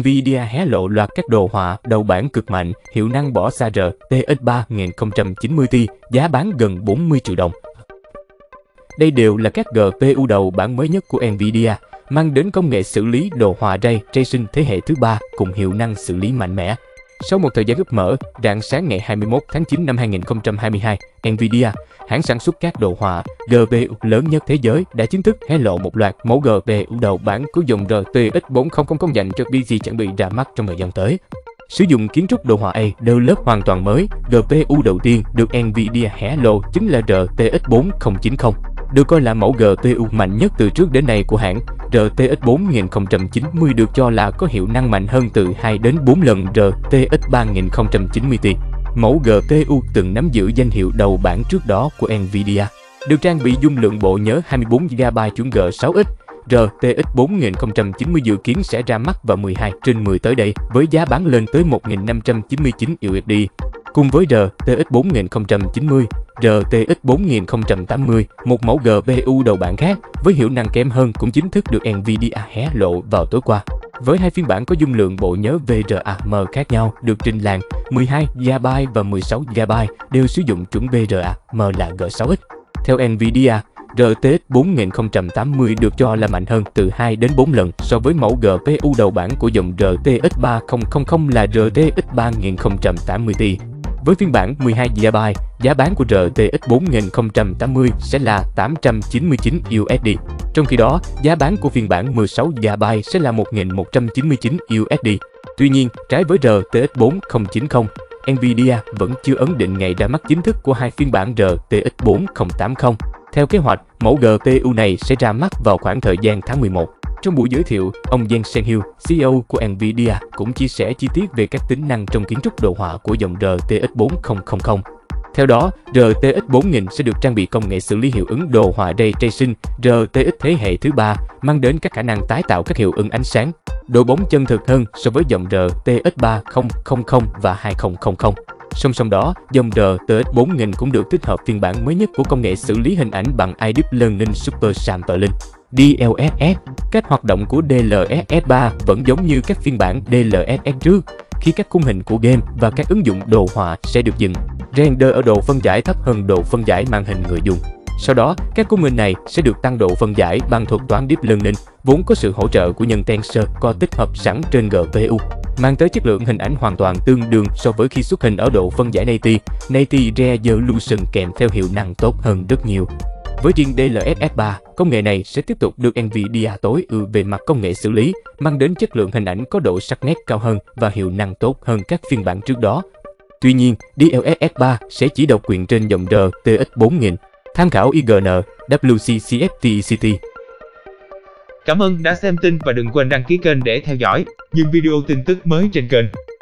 Nvidia hé lộ loạt các đồ họa đầu bản cực mạnh, hiệu năng bỏ xa RTX 3090 Ti, giá bán gần 40 triệu đồng. Đây đều là các GPU đầu bản mới nhất của Nvidia, mang đến công nghệ xử lý đồ họa ray tracing thế hệ thứ 3 cùng hiệu năng xử lý mạnh mẽ. Sau một thời gian úp mở, rạng sáng ngày 21 tháng 9 năm 2022, Nvidia, hãng sản xuất các đồ họa GPU lớn nhất thế giới, đã chính thức hé lộ một loạt mẫu GPU đầu bản của dòng RTX 4000 dành cho PC chuẩn bị ra mắt trong thời gian tới. Sử dụng kiến trúc đồ họa A đôi lớp hoàn toàn mới, GPU đầu tiên được Nvidia hé lộ chính là RTX 4090. Được coi là mẫu GPU mạnh nhất từ trước đến nay của hãng, RTX 4090 được cho là có hiệu năng mạnh hơn từ 2 đến 4 lần RTX 3090 Ti, mẫu GPU từng nắm giữ danh hiệu đầu bảng trước đó của Nvidia. Được trang bị dung lượng bộ nhớ 24GB chuẩn G6X, RTX 4090 dự kiến sẽ ra mắt vào 12/10 tới đây với giá bán lên tới 1.599 USD. Cùng với RTX 4090, RTX 4080, một mẫu GPU đầu bảng khác với hiệu năng kém hơn cũng chính thức được Nvidia hé lộ vào tối qua. Với hai phiên bản có dung lượng bộ nhớ VRAM khác nhau được trình làng 12GB và 16GB đều sử dụng chuẩn VRAM là G6X. Theo Nvidia, RTX 4080 được cho là mạnh hơn từ 2 đến 4 lần so với mẫu GPU đầu bảng của dòng RTX 3000 là RTX 3080 Ti. Với phiên bản 12GB, giá bán của RTX 4080 sẽ là 899 USD. Trong khi đó, giá bán của phiên bản 16GB sẽ là 1.199 USD. Tuy nhiên, trái với RTX 4090, Nvidia vẫn chưa ấn định ngày ra mắt chính thức của hai phiên bản RTX 4080. Theo kế hoạch, mẫu GPU này sẽ ra mắt vào khoảng thời gian tháng 11. Trong buổi giới thiệu, ông Jensen Huang, CEO của Nvidia, cũng chia sẻ chi tiết về các tính năng trong kiến trúc đồ họa của dòng RTX 4000. Theo đó, RTX 4000 sẽ được trang bị công nghệ xử lý hiệu ứng đồ họa Ray Tracing RTX thế hệ thứ 3, mang đến các khả năng tái tạo các hiệu ứng ánh sáng, độ bóng chân thực hơn so với dòng RTX 3000 và 2000. Song song đó, dòng RTX 4000 cũng được tích hợp phiên bản mới nhất của công nghệ xử lý hình ảnh bằng Deep Learning Super Sampling (DLSS). Cách hoạt động của DLSS 3 vẫn giống như các phiên bản DLSS trước, khi các khung hình của game và các ứng dụng đồ họa sẽ được dừng render ở độ phân giải thấp hơn độ phân giải màn hình người dùng. Sau đó, các khung hình này sẽ được tăng độ phân giải bằng thuật toán Deep Learning, vốn có sự hỗ trợ của nhân Tensor có tích hợp sẵn trên GPU, mang tới chất lượng hình ảnh hoàn toàn tương đương so với khi xuất hình ở độ phân giải Native Resolution kèm theo hiệu năng tốt hơn rất nhiều. Với riêng DLSS 3, công nghệ này sẽ tiếp tục được Nvidia tối ưu về mặt công nghệ xử lý, mang đến chất lượng hình ảnh có độ sắc nét cao hơn và hiệu năng tốt hơn các phiên bản trước đó. Tuy nhiên, DLSS 3 sẽ chỉ độc quyền trên dòng RTX 4000. Tham khảo IGN, WCCFTCT. Cảm ơn đã xem tin và đừng quên đăng ký kênh để theo dõi những video tin tức mới trên kênh.